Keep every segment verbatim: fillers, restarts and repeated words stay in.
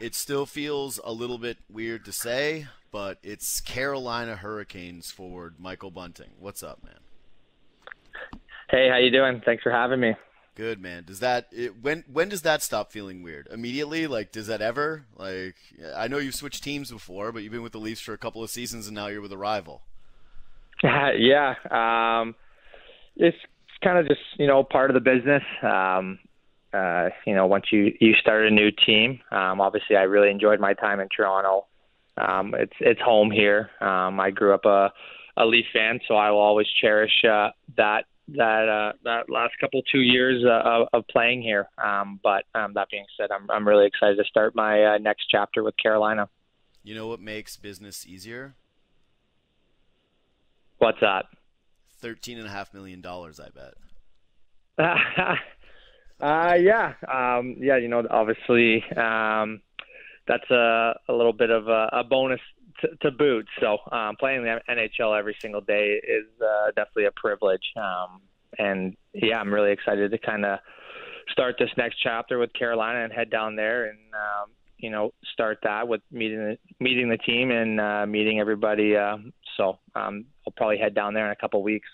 It still feels a little bit weird to say, but it's Carolina Hurricanes forward Michael Bunting. What's up, man? Hey, how you doing? Thanks for having me. Good, man. Does that it, when when does that stop feeling weird? Immediately? Like, does that ever? Like, I know you've switched teams before, but you've been with the Leafs for a couple of seasons, and now you're with a rival. Uh, yeah, um, it's kind of just you know part of the business. Um, uh, you know, once you you start a new team, um, obviously I really enjoyed my time in Toronto. Um, it's it's home here. Um, I grew up a a Leaf fan, so I will always cherish uh, that. that uh that last couple two years uh, of, of playing here, um but um that being said, i'm I'm really excited to start my uh, next chapter with Carolina. You know what makes business easier? What's that? Thirteen and a half million dollars, I bet. uh yeah um yeah you know obviously um that's a a little bit of a, a bonus To, to boot. So um, playing the N H L every single day is uh, definitely a privilege. Um, and yeah, I'm really excited to kind of start this next chapter with Carolina and head down there and, um, you know, start that with meeting, meeting the team and uh, meeting everybody. Uh, so um, I'll probably head down there in a couple weeks.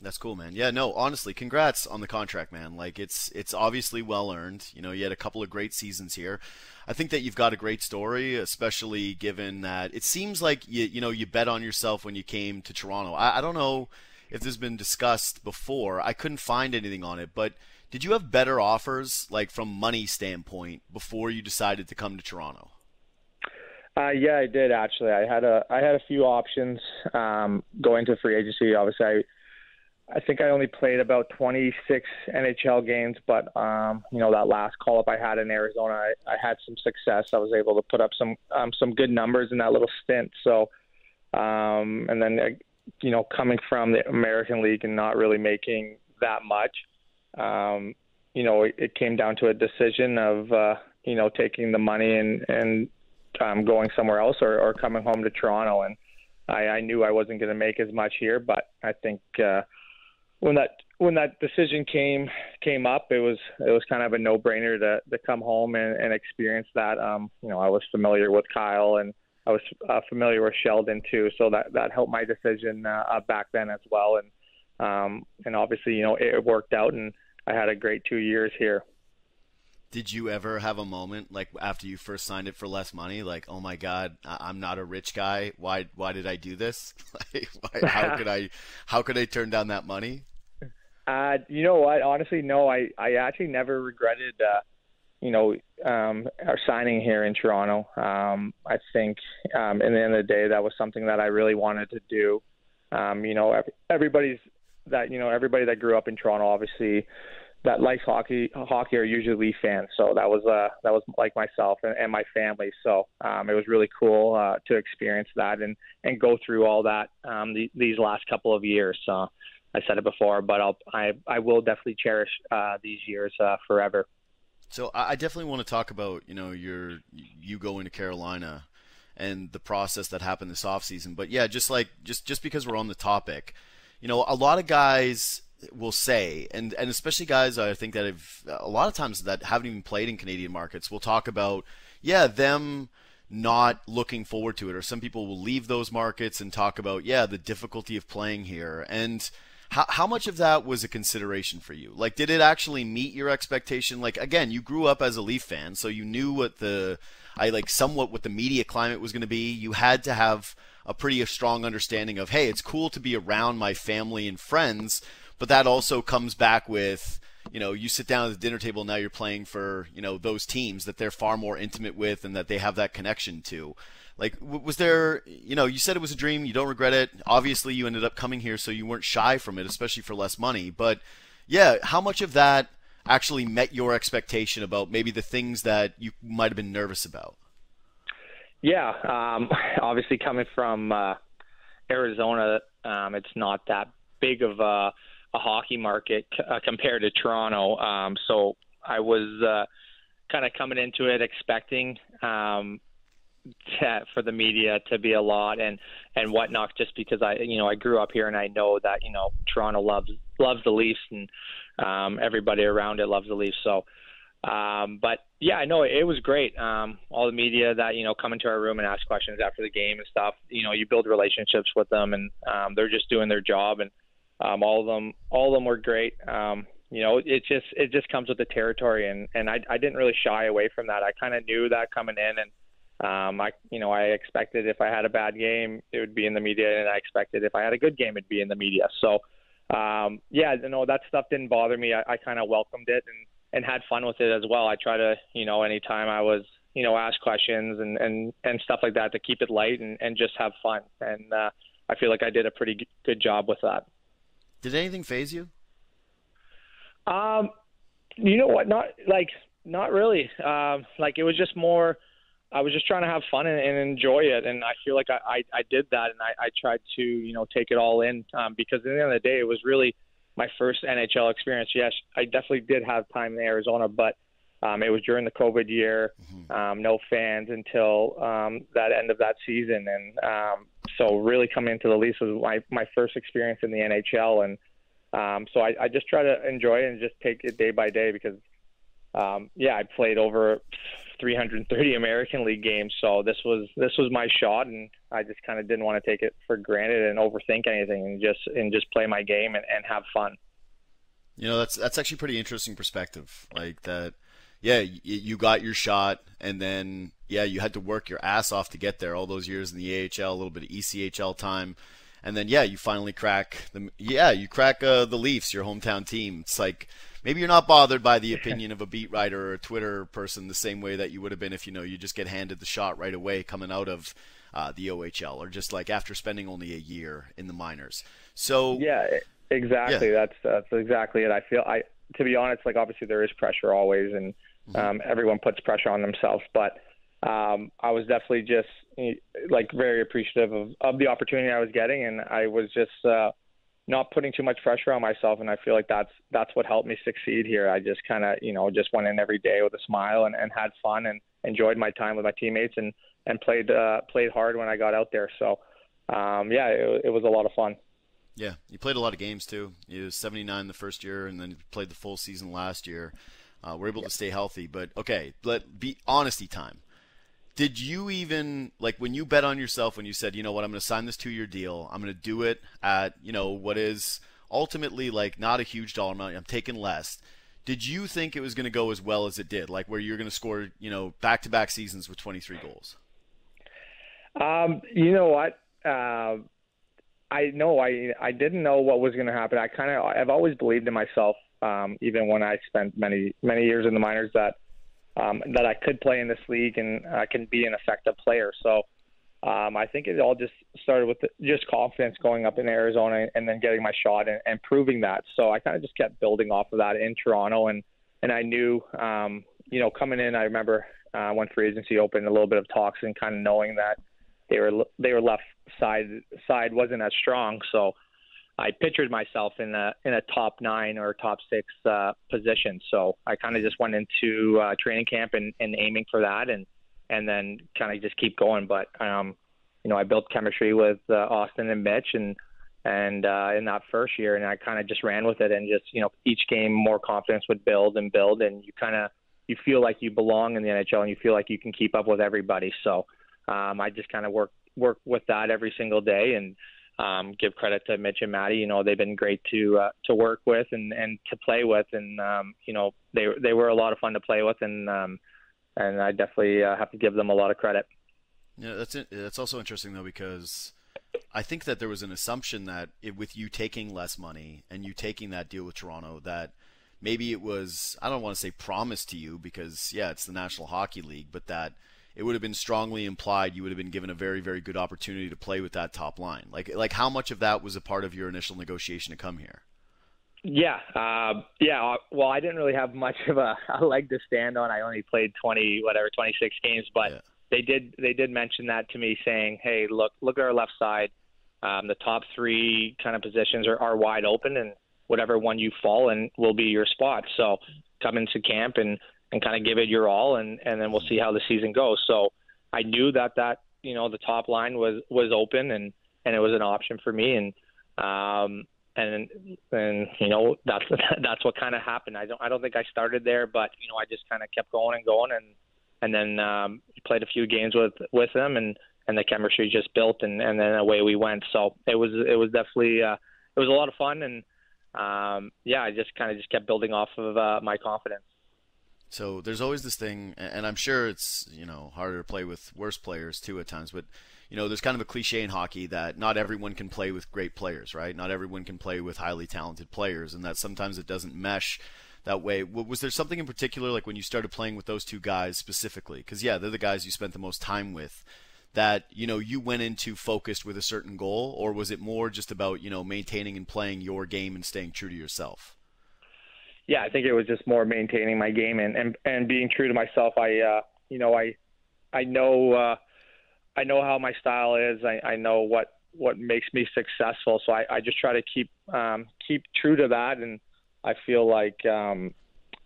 That's cool, man. Yeah, no, honestly, congrats on the contract, man. Like, it's it's obviously well-earned. You know, you had a couple of great seasons here. I think that you've got a great story, especially given that it seems like, you you know, you bet on yourself when you came to Toronto. I, I don't know if this has been discussed before. I couldn't find anything on it, but did you have better offers, like, from money standpoint before you decided to come to Toronto? Uh, yeah, I did, actually. I had a, I had a few options um, going to free agency. Obviously, I... I think I only played about twenty-six N H L games, but, um, you know, that last call-up I had in Arizona, I, I had some success. I was able to put up some um, some good numbers in that little stint. So, um, and then, uh, you know, coming from the American League and not really making that much, um, you know, it, it came down to a decision of, uh, you know, taking the money and, and um, going somewhere else or, or coming home to Toronto. And I, I knew I wasn't going to make as much here, but I think uh, – When that when that decision came came up, it was it was kind of a no-brainer to to come home and, and experience that. Um, you know, I was familiar with Kyle and I was uh, familiar with Sheldon too, so that, that helped my decision uh, back then as well. And um, and obviously, you know, it worked out, and I had a great two years here. Did you ever have a moment like after you first signed it for less money, like, oh my God, I'm not a rich guy. Why why did I do this? Like, why, how could I how could I turn down that money? Uh, you know what? Honestly, no. I, I actually never regretted, uh, you know, um, our signing here in Toronto. Um, I think, um, in the end of the day, that was something that I really wanted to do. Um, you know, everybody's that you know everybody that grew up in Toronto, obviously, that likes hockey hockey are usually Leaf fans. So that was uh, that was like myself and, and my family. So um, it was really cool uh, to experience that and, and go through all that um, the, these last couple of years. So. I said it before, but I'll, I I will definitely cherish uh, these years uh, forever. So I definitely want to talk about you know your you going to Carolina and the process that happened this offseason. But yeah, just like just just because we're on the topic, you know, a lot of guys will say, and and especially guys I think that have a lot of times that haven't even played in Canadian markets will talk about yeah them. Not looking forward to it, or some people will leave those markets and talk about yeah the difficulty of playing here. And how, how much of that was a consideration for you? Like, did it actually meet your expectation? Like, again, you grew up as a Leaf fan, so you knew what the I like somewhat what the media climate was going to be. You had to have a pretty strong understanding of, hey, it's cool to be around my family and friends, but that also comes back with, you know, you sit down at the dinner table, now you're playing for, you know, those teams that they're far more intimate with and that they have that connection to. Like, was there, you know, you said it was a dream, you don't regret it. Obviously, you ended up coming here, so you weren't shy from it, especially for less money. But, yeah, how much of that actually met your expectation about maybe the things that you might have been nervous about? Yeah, um, obviously coming from uh, Arizona, um, it's not that big of a – a hockey market uh, compared to Toronto. Um, so I was uh, kind of coming into it expecting um, to, for the media to be a lot and, and whatnot, just because I, you know, I grew up here and I know that, you know, Toronto loves, loves the Leafs and um, everybody around it loves the Leafs. So Um, but yeah, no, it was great. Um, all the media that, you know, come into our room and ask questions after the game and stuff, you know, you build relationships with them, and um, they're just doing their job. And um, all of them, all of them were great. Um, you know, it just, it just comes with the territory. And, and I, I didn't really shy away from that. I kind of knew that coming in, and um, I, you know, I expected if I had a bad game, it would be in the media, and I expected if I had a good game, it'd be in the media. So um, yeah, no, that stuff didn't bother me. I, I kind of welcomed it and, and had fun with it as well. I try to, you know, anytime I was, you know, ask questions and, and, and stuff like that, to keep it light and, and just have fun. And uh, I feel like I did a pretty good job with that. Did anything faze you? Um, you know what? Not like, not really. Um, like it was just more, I was just trying to have fun and, and enjoy it. And I feel like I, I, I did that. And I, I tried to, you know, take it all in, um, because at the end of the day, it was really my first N H L experience. Yes, I definitely did have time in Arizona, but um, it was during the COVID year, mm-hmm. um, no fans until um, that end of that season. And um, so really coming into the Leafs was my, my first experience in the N H L. And um, so I, I just try to enjoy it and just take it day by day, because, um, yeah, I played over three hundred thirty American League games. So this was, this was my shot, and I just kind of didn't want to take it for granted and overthink anything, and just, and just play my game and, and have fun. You know, that's, that's actually pretty interesting perspective. Like that. Yeah. You, you got your shot, and then, yeah, you had to work your ass off to get there, all those years in the A H L, a little bit of E C H L time. And then, yeah, you finally crack the, yeah, you crack uh, the Leafs, your hometown team. It's like, maybe you're not bothered by the opinion of a beat writer or a Twitter person the same way that you would have been if, you know, you just get handed the shot right away coming out of uh, the O H L, or just like after spending only a year in the minors. So yeah, exactly. Yeah. That's that's exactly it. I feel I to be honest, like obviously there is pressure always, and um, mm-hmm. everyone puts pressure on themselves. But um, I was definitely just like very appreciative of, of the opportunity I was getting, and I was just. Uh, not putting too much pressure on myself. And I feel like that's, that's what helped me succeed here. I just kind of, you know, just went in every day with a smile and, and had fun and enjoyed my time with my teammates and, and played, uh, played hard when I got out there. So um, yeah, it, it was a lot of fun. Yeah. You played a lot of games too. You was seventy-nine the first year, and then you played the full season last year. Uh, we're able yeah. to stay healthy, but okay. Let be honesty time. Did you even, like, when you bet on yourself, when you said, you know what, I'm going to sign this two-year deal, I'm going to do it at, you know, what is ultimately, like, not a huge dollar amount, I'm taking less. Did you think it was going to go as well as it did, like where you're going to score, you know, back-to-back seasons with twenty-three goals? Um, you know what? Uh, I know I I didn't know what was going to happen. I kind of, I've always believed in myself, um, even when I spent many, many years in the minors, that, Um, that I could play in this league and I uh, can be an effective player. So um, I think it all just started with the, just confidence going up in Arizona and then getting my shot and, and proving that. So I kind of just kept building off of that in Toronto. And, and I knew, um, you know, coming in, I remember uh, when free agency opened, a little bit of talks and kind of knowing that they were, they were left side side wasn't as strong. So I pictured myself in a in a top nine or top six uh, position, so I kind of just went into uh, training camp and, and aiming for that, and and then kind of just keep going. But um, you know, I built chemistry with uh, Austin and Mitch, and and uh, in that first year, and I kind of just ran with it, and just you know, each game more confidence would build and build, and you kind of you feel like you belong in the N H L, and you feel like you can keep up with everybody. So um, I just kind of work work with that every single day, and. Um, give credit to Mitch and Maddie. You know, they've been great to uh, to work with and, and to play with, and um, you know they they were a lot of fun to play with, and um, and I definitely uh, have to give them a lot of credit. Yeah, that's it. That's also interesting though, because I think that there was an assumption that it, with you taking less money and you taking that deal with Toronto, that maybe it was, I don't want to say promised to you, because yeah, it's the National Hockey League, but that. It would have been strongly implied you would have been given a very, very good opportunity to play with that top line. Like, like how much of that was a part of your initial negotiation to come here? Yeah. Uh, yeah. Well, I didn't really have much of a, a leg to stand on. I only played twenty, whatever, twenty-six games, but yeah. they did, they did mention that to me, saying, hey, look, look at our left side. Um, the top three kind of positions are, are wide open, and whatever one you fall in will be your spot. So come into camp and, and kind of give it your all, and, and then we'll see how the season goes. So I knew that, that, you know, the top line was, was open, and, and it was an option for me. And, um, and and you know that's that's what kind of happened. I don't I don't think I started there, but you know I just kind of kept going and going, and and then um, played a few games with with them, and, and the chemistry just built, and, and then away we went. So it was it was definitely uh, it was a lot of fun, and um, yeah, I just kind of just kept building off of uh, my confidence. So there's always this thing, and I'm sure it's, you know, harder to play with worse players too at times, but, you know, there's kind of a cliche in hockey that not everyone can play with great players, right? Not everyone can play with highly talented players, and that sometimes it doesn't mesh that way. Was there something in particular, like when you started playing with those two guys specifically? Because, yeah, they're the guys you spent the most time with, that, you know, you went into focused with a certain goal, or was it more just about, you know, maintaining and playing your game and staying true to yourself? Yeah, I think it was just more maintaining my game and, and, and being true to myself. I, uh, you know, I, I know, uh, I know how my style is. I, I know what, what makes me successful. So I, I just try to keep, um, keep true to that. And I feel like, um,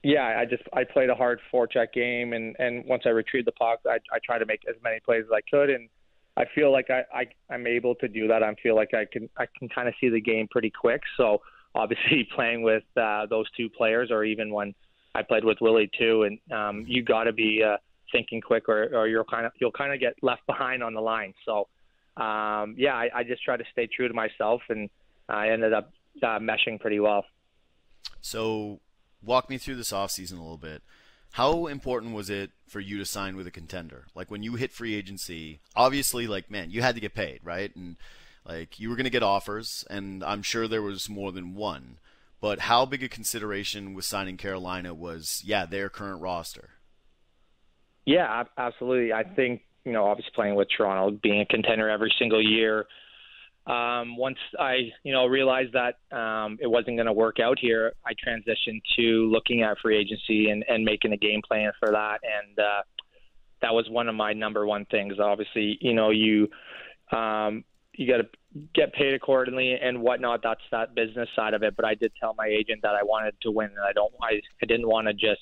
yeah, I just, I played a hard forecheck game. And, and once I retrieved the puck, I, I tried to make as many plays as I could. And I feel like I, I, I'm able to do that. I feel like I can, I can kind of see the game pretty quick. So, obviously, playing with uh, those two players, or even when I played with Willie too, and um, you got to be uh, thinking quick, or, or you'll kind of you'll kind of get left behind on the line. So, um, yeah, I, I just try to stay true to myself, and I ended up uh, meshing pretty well. So, walk me through this offseason a little bit. How important was it for you to sign with a contender? Like when you hit free agency, obviously, like man, you had to get paid, right? And like, you were going to get offers, and I'm sure there was more than one. But how big a consideration with signing Carolina was, yeah, their current roster? Yeah, absolutely. I think, you know, obviously playing with Toronto, being a contender every single year, um, once I, you know, realized that um, it wasn't going to work out here, I transitioned to looking at free agency and, and making a game plan for that. And uh, that was one of my number one things. Obviously, you know, you um, – you got to get paid accordingly and whatnot. That's that business side of it. But I did tell my agent that I wanted to win, and I don't, I, I didn't want to just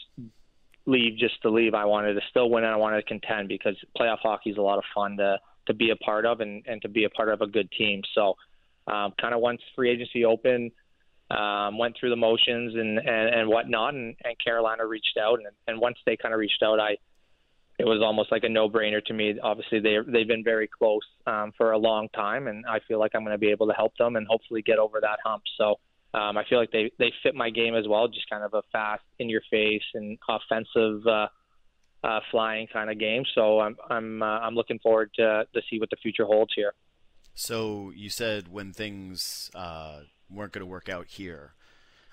leave just to leave. I wanted to still win, and I wanted to contend, because playoff hockey is a lot of fun to, to be a part of, and, and to be a part of a good team. So um, kind of once free agency opened, um, went through the motions and, and, and whatnot. And, and Carolina reached out, and, and once they kind of reached out, I, it was almost like a no-brainer to me. Obviously, they, they've been very close um, for a long time, and I feel like I'm going to be able to help them and hopefully get over that hump. So um, I feel like they, they fit my game as well, just kind of a fast, in-your-face, and offensive uh, uh, flying kind of game. So I'm I'm uh, I'm looking forward to to see what the future holds here. So you said when things uh, weren't going to work out here,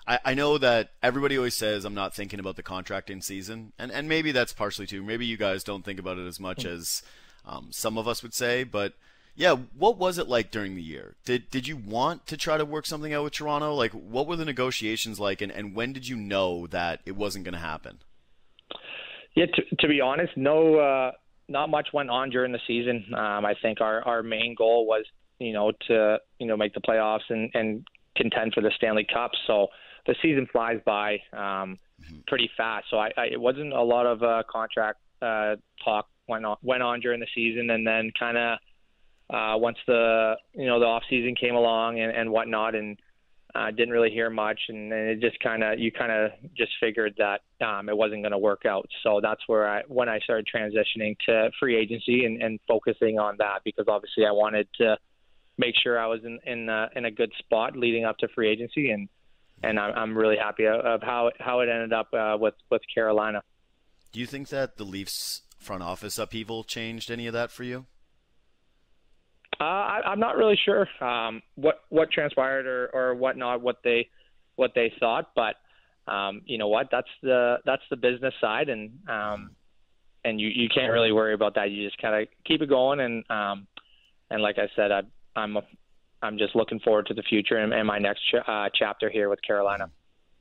I know that everybody always says I'm not thinking about the contracting season, and, and maybe that's partially too. Maybe you guys don't think about it as much as um, some of us would say, but yeah, what was it like during the year? Did did you want to try to work something out with Toronto? Like, what were the negotiations like, and, and when did you know that it wasn't going to happen? Yeah, to, to be honest, no, uh, not much went on during the season. Um, I think our, our main goal was, you know, to you know make the playoffs and, and contend for the Stanley Cup. So the season flies by um, pretty fast. So I, I, it wasn't a lot of uh, contract uh, talk went on, went on during the season. And then kind of uh, once the, you know, the off season came along and, and whatnot, and I uh, didn't really hear much. And, and it just kind of, you kind of just figured that um, it wasn't going to work out. So that's where I, when I started transitioning to free agency and, and focusing on that, because obviously I wanted to make sure I was in, in, uh, in a good spot leading up to free agency. And, And I'm really happy of how how it ended up uh, with with Carolina. Do you think that the Leafs front office upheaval changed any of that for you? Uh, I, I'm not really sure um, what what transpired or, or whatnot, what they what they thought. But um, you know what, that's the that's the business side, and um, and you, you can't really worry about that. You just kind of keep it going, and um, and like I said, I, I'm. A, I'm just looking forward to the future and, and my next ch uh, chapter here with Carolina.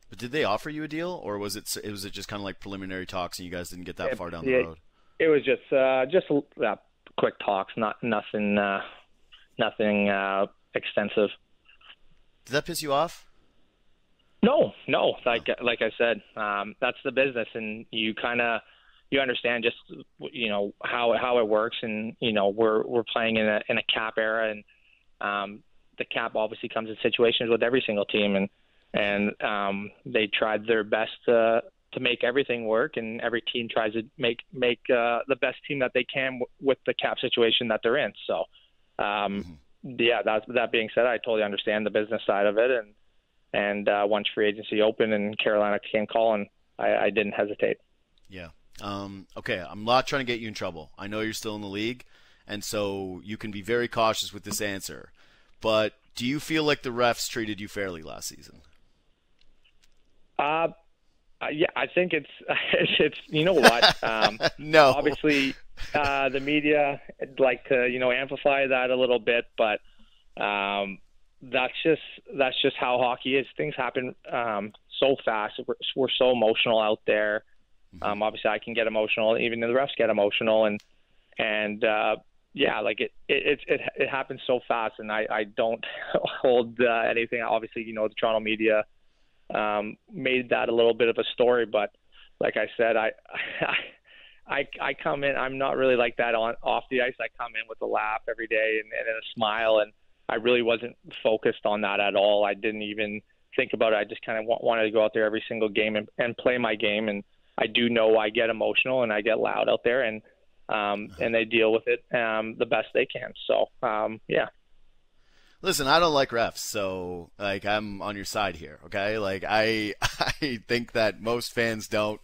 But did they offer you a deal, or was it it was it just kind of like preliminary talks and you guys didn't get that it, far down the it, road? It was just uh, just uh, quick talks, not nothing uh, nothing uh, extensive. Did that piss you off? No, no. Like oh. like I said, um, that's the business, and you kind of you understand just you know how how it works, and you know we're we're playing in a in a cap era, and um, the cap obviously comes in situations with every single team, and and um, they tried their best to to make everything work, and every team tries to make make uh, the best team that they can w- with the cap situation that they're in. So, um, mm-hmm. yeah. That that being said, I totally understand the business side of it, and and uh, once free agency opened and Carolina came calling, I, I didn't hesitate. Yeah. Um, okay. I'm not trying to get you in trouble. I know you're still in the league, and so you can be very cautious with this answer. But do you feel like the refs treated you fairly last season? Uh, yeah, I think it's it's you know what? Um, no, obviously uh, the media like to you know amplify that a little bit, but um, that's just that's just how hockey is. Things happen um, so fast. We're, we're so emotional out there. Mm-hmm. Um, obviously, I can get emotional. Even the refs get emotional, and and uh, yeah, like it it it it happens so fast, and I I don't hold uh, anything. Obviously, you know the Toronto media. Um, made that a little bit of a story, but like I said, I, I, I, I come in, I'm not really like that on off the ice. I come in with a laugh every day and, and a smile. And I really wasn't focused on that at all. I didn't even think about it. I just kind of w- wanted to go out there every single game and, and play my game. And I do know I get emotional and I get loud out there, and, um, and they deal with it, um, the best they can. So, um, yeah. Listen, I don't like refs, so like I'm on your side here, okay? Like I, I think that most fans don't.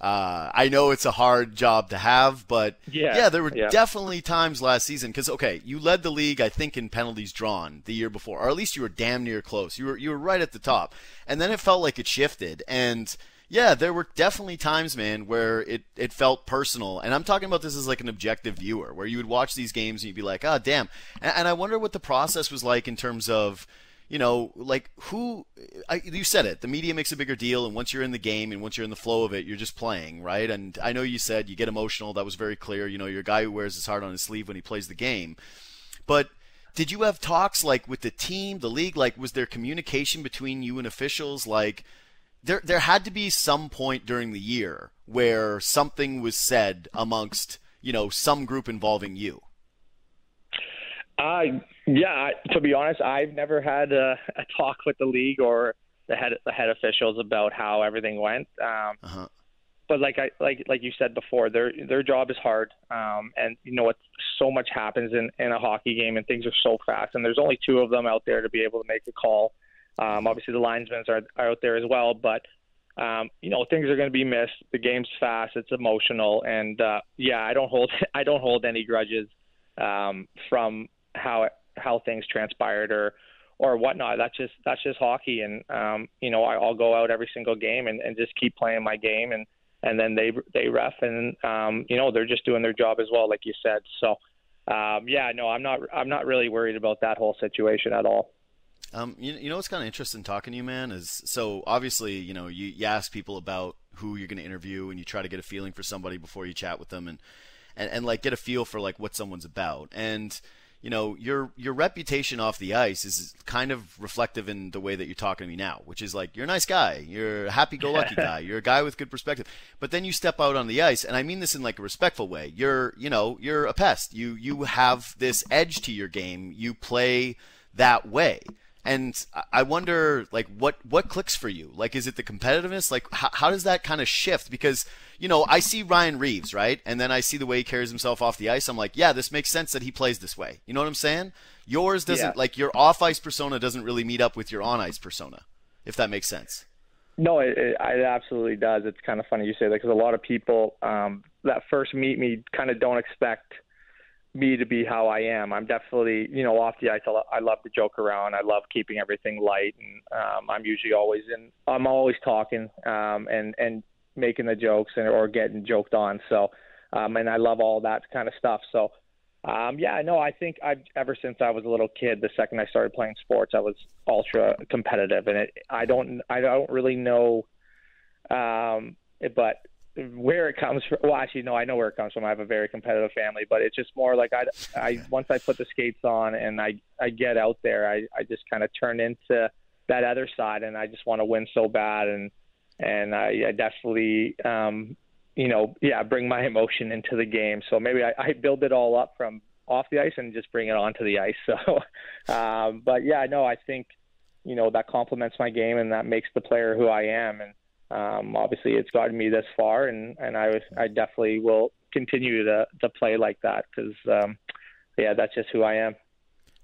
Uh, I know it's a hard job to have, but yeah, yeah there were yeah. definitely times last season because okay, you led the league, I think, in penalties drawn the year before, or at least you were damn near close. You were you were right at the top, and then it felt like it shifted, and yeah, there were definitely times, man, where it it felt personal, and I'm talking about this as like an objective viewer, where you would watch these games and you'd be like, ah, oh, damn. And, and I wonder what the process was like in terms of, you know, like who I, you said it, the media makes a bigger deal, and once you're in the game and once you're in the flow of it, you're just playing, right? And I know you said you get emotional. That was very clear. You know, you're a guy who wears his heart on his sleeve when he plays the game, but. Did you have talks like with the team, the league? Like, was there communication between you and officials? Like, there there had to be some point during the year where something was said amongst, you know, some group involving you. Uh, yeah, to be honest, I've never had a, a talk with the league or the head the head officials about how everything went. Um, uh-huh. But like I like like you said before, their their job is hard, um, and you know what? So much happens in, in a hockey game, and things are so fast. And there's only two of them out there to be able to make the call. Um, obviously, the linesmen are, are out there as well, but um, you know things are going to be missed. The game's fast, it's emotional, and uh, yeah, I don't hold I don't hold any grudges um, from how how things transpired or. Or whatnot. That's just that's just hockey, and um, you know I, I'll go out every single game and, and just keep playing my game, and, and then they they ref, and um, you know they're just doing their job as well, like you said. So um, yeah, no, I'm not I'm not really worried about that whole situation at all. Um, you you know what's kind of interesting talking to you, man, is so obviously you know you, you ask people about who you're going to interview, and you try to get a feeling for somebody before you chat with them, and and, and like get a feel for like what someone's about, and. You know, your your reputation off the ice is kind of reflective in the way that you're talking to me now, which is like, you're a nice guy. You're a happy-go-lucky guy. You're a guy with good perspective. But then you step out on the ice, and I mean this in like a respectful way. You're, you know, you're a pest. You, you have this edge to your game. You play that way. And I wonder, like, what, what clicks for you? Like, is it the competitiveness? Like, how, how does that kind of shift? Because, you know, I see Ryan Reeves, right? And then I see the way he carries himself off the ice. I'm like, yeah, this makes sense that he plays this way. You know what I'm saying? Yours doesn't, yeah. Like, your off-ice persona doesn't really meet up with your on-ice persona, if that makes sense. No, it, it, it absolutely does. It's kind of funny you say that because a lot of people um, that first meet me kind of don't expect – me to be how I am. I'm definitely, you know, off the ice. I love to joke around. I love keeping everything light, and um, I'm usually always in. I'm always talking um, and and making the jokes and or getting joked on. So, um, and I love all that kind of stuff. So, um, yeah, no, I think I've ever since I was a little kid, the second I started playing sports, I was ultra competitive, and it, I don't, I don't really know, um, but. Where it comes from, well, actually, no, I know where it comes from. I have a very competitive family, but it's just more like I, I once I put the skates on and I, I get out there, I, I just kind of turn into that other side, and I just want to win so bad, and and I, I definitely, um, you know, yeah, bring my emotion into the game. So maybe I, I build it all up from off the ice and just bring it onto the ice. So, um, but yeah, no, I think, you know, that complements my game and that makes the player who I am. And um, obviously it's gotten me this far, and, and I was, I definitely will continue to, to play like that. Cause um, yeah, that's just who I am.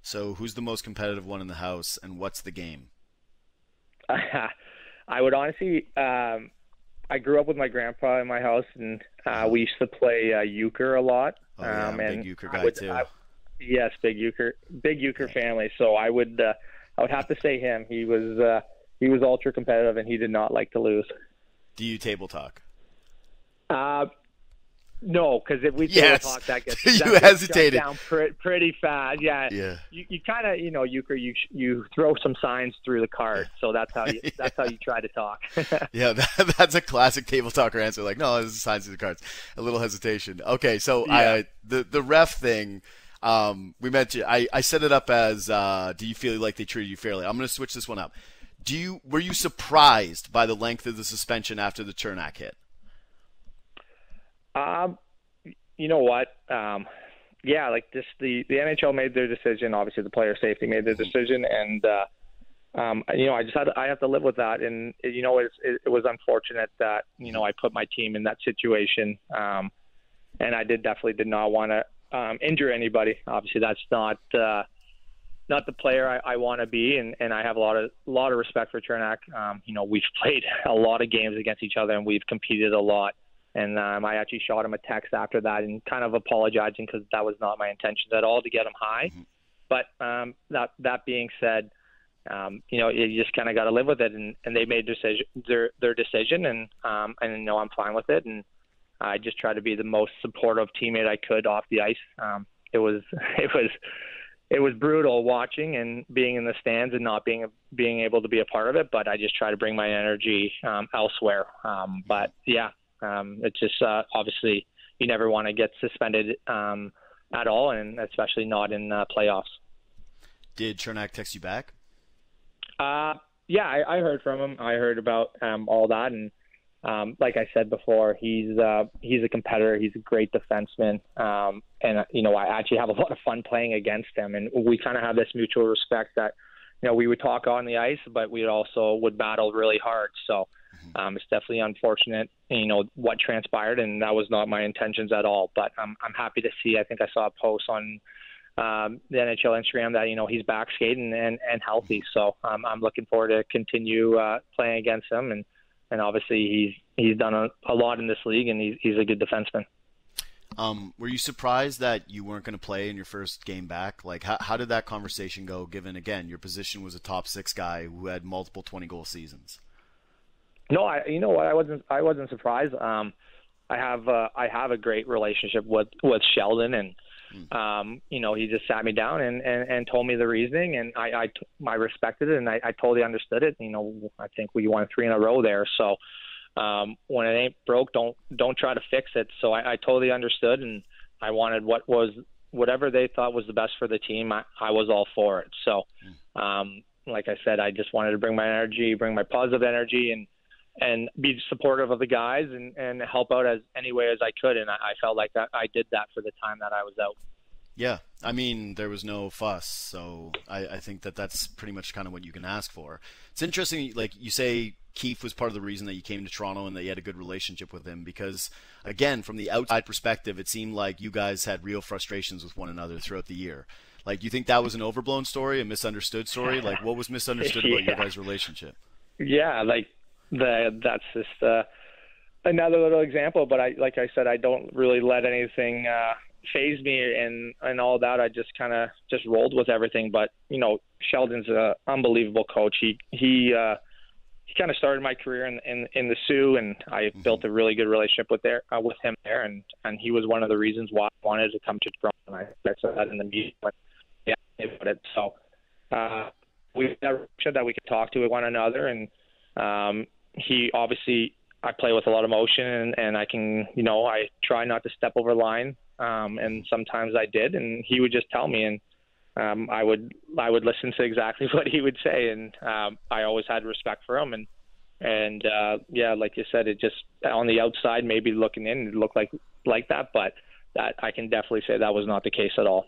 So who's the most competitive one in the house, and what's the game? I would honestly, um, I grew up with my grandpa in my house, and uh, we used to play uh, euchre a lot. Oh, yeah, um, and big euchre guy would, too. I, yes, big euchre, big euchre family. So I would, uh, I would have to say him. He was, uh, he was ultra competitive, and he did not like to lose. Do you table talk? Uh, no, because if we yes. table talk, that gets that you gets hesitated down pre- pretty fast. Yeah, yeah. You, you kind of, you know, euchre, you you throw some signs through the card, so that's how you yeah. that's how you try to talk. yeah, that, that's a classic table talker answer. Like, no, there's signs through the cards. A little hesitation. Okay, so yeah. I, the the ref thing. Um, we mentioned. I I set it up as, uh, do you feel like they treated you fairly? I'm going to switch this one up. Do you were you surprised by the length of the suspension after the Cernak hit? Um, you know what? Um, yeah, like this, the, the N H L made their decision. Obviously the player safety made their decision. And, uh, um, you know, I just had, to, I have to live with that. And, you know, it, it, it was unfortunate that, you know, I put my team in that situation. Um, and I did definitely did not want to, um, injure anybody. Obviously that's not, uh, not the player I, I want to be. And, and I have a lot of, a lot of respect for Cernak. Um, you know, we've played a lot of games against each other, and we've competed a lot. And um, I actually shot him a text after that and kind of apologizing, because that was not my intention at all to get him high. Mm-hmm. But um, that that being said, um, you know, you just kind of got to live with it. And, and they made decision, their their decision, and um, and you know, I'm fine with it. And I just try to be the most supportive teammate I could off the ice. Um, it was it was it was brutal watching and being in the stands and not being being able to be a part of it. But I just try to bring my energy um, elsewhere. Um, but yeah. Um, it's just uh, obviously you never want to get suspended um, at all, and especially not in uh, playoffs. Did Cernak text you back? Uh, yeah, I, I heard from him. I heard about um, all that, and um, like I said before, he's uh, he's a competitor. He's a great defenseman, um, and you know, I actually have a lot of fun playing against him, and we kind of have this mutual respect that, you know, we would talk on the ice, but we also would battle really hard. So. Um, it's definitely unfortunate, you know, what transpired, and that was not my intentions at all. But um, I'm happy to see, I think I saw a post on um, the N H L Instagram that, you know, he's back skating and, and healthy. So um, I'm looking forward to continue uh, playing against him. And, and obviously he's, he's done a, a lot in this league, and he's, he's a good defenseman. Um, were you surprised that you weren't going to play in your first game back? Like, how, how did that conversation go, given, again, your position was a top six guy who had multiple twenty-goal seasons? No, I, you know what? I wasn't. I wasn't surprised. Um, I have. Uh, I have a great relationship with, with Sheldon, and um, you know, he just sat me down and, and, and told me the reasoning, and I, I, t- I respected it, and I, I totally understood it. You know, I think we won three in a row there. So um, when it ain't broke, don't don't try to fix it. So I, I totally understood, and I wanted what was whatever they thought was the best for the team. I, I was all for it. So um, like I said, I just wanted to bring my energy, bring my positive energy, and. and be supportive of the guys and, and help out as any way as I could. And I, I felt like that I did that for the time that I was out. Yeah. I mean, there was no fuss. So I, I think that that's pretty much kind of what you can ask for. It's interesting. Like you say, Keefe was part of the reason that you came to Toronto and that you had a good relationship with him, because again, from the outside perspective, it seemed like you guys had real frustrations with one another throughout the year. Like, you think that was an overblown story, a misunderstood story? Like, what was misunderstood about yeah. your guys' relationship? Yeah. Like, The, that's just uh, another little example, but I, like I said, I don't really let anything uh, faze me and, and all that. I just kind of just rolled with everything. But, you know, Sheldon's an unbelievable coach. He he uh, he kind of started my career in, in in the Sioux, and I mm-hmm. built a really good relationship with there uh, with him there, and, and he was one of the reasons why I wanted to come to Toronto. I said that in the meeting. But yeah, about it. So uh, we never said that we could talk to one another, and um, he obviously, I play with a lot of emotion, and, and I can, you know, I try not to step over line. Um, and sometimes I did, and he would just tell me, and um, I would, I would listen to exactly what he would say. And um, I always had respect for him. And, and uh, yeah, like you said, it just on the outside, maybe looking in, it looked like, like that, but that I can definitely say that was not the case at all.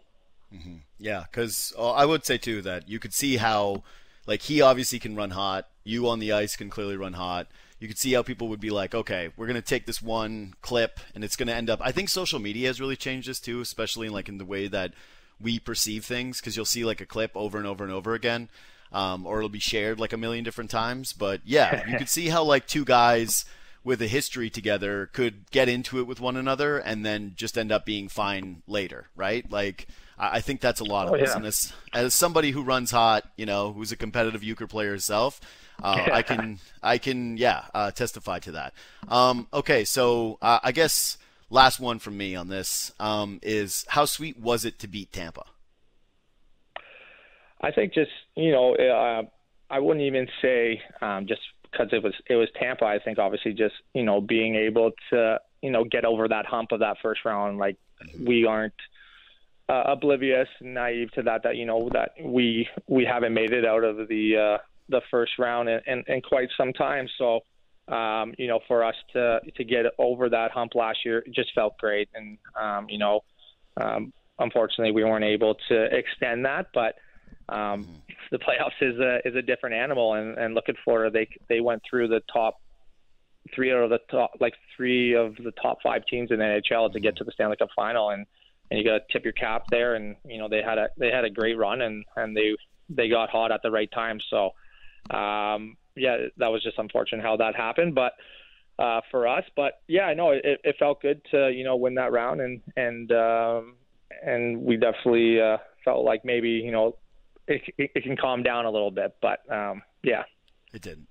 Mm-hmm. Yeah, because uh, I would say, too, that you could see how, like, he obviously can run hot. You on the ice can clearly run hot. You could see how people would be like, okay, we're going to take this one clip, and it's going to end up – I think social media has really changed this, too, especially, in, like, in the way that we perceive things, because you'll see, like, a clip over and over and over again, um, or it'll be shared, like, a million different times. But, yeah, you could see how, like, two guys – with a history together could get into it with one another and then just end up being fine later, right? Like, I think that's a lot of oh, this. Yeah. And as, as somebody who runs hot, you know, who's a competitive euchre player herself, uh, I can, I can, yeah, uh, testify to that. Um, okay, so uh, I guess last one from me on this um, is how sweet was it to beat Tampa? I think just, you know, uh, I wouldn't even say um, just – because it was it was Tampa, I think, obviously just, you know, being able to, you know, get over that hump of that first round. Like, we aren't uh, oblivious, naive to that, that, you know, that we we haven't made it out of the uh, the first round in, in, in quite some time. So, um, you know, for us to, to get over that hump last year, it just felt great. And, um, you know, um, unfortunately, we weren't able to extend that, but Um, the playoffs is a is a different animal, and, and look at Florida. They they went through the top three out of the top like three of the top five teams in the N H L to get to the Stanley Cup final, and, and you got to tip your cap there. And you know they had a they had a great run, and, and they they got hot at the right time. So um, yeah, that was just unfortunate how that happened, but uh, for us. But yeah, I know it, it felt good to you know win that round, and and um, and we definitely uh, felt like maybe you know. It, it, it can calm down a little bit, but um, yeah. It didn't.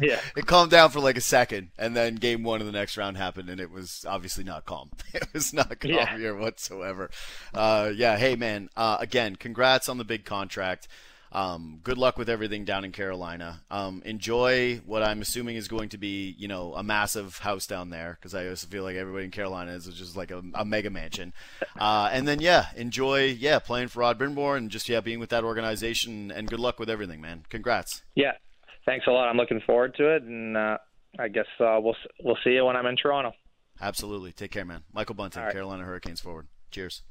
Yeah. It calmed down for like a second, and then game one of the next round happened, and it was obviously not calm. It was not calm yeah. here whatsoever. Uh, yeah, hey, man, uh, again, congrats on the big contract. Um, good luck with everything down in Carolina. Um, enjoy what I'm assuming is going to be, you know, a massive house down there, because I also feel like everybody in Carolina is just like a, a mega mansion. Uh, and then, yeah, enjoy, yeah, playing for Rod Brind'Amour and just, yeah, being with that organization. And good luck with everything, man. Congrats. Yeah, thanks a lot. I'm looking forward to it. And uh, I guess uh, we'll we'll see you when I'm in Toronto. Absolutely. Take care, man. Michael Bunting, right. Carolina Hurricanes forward. Cheers.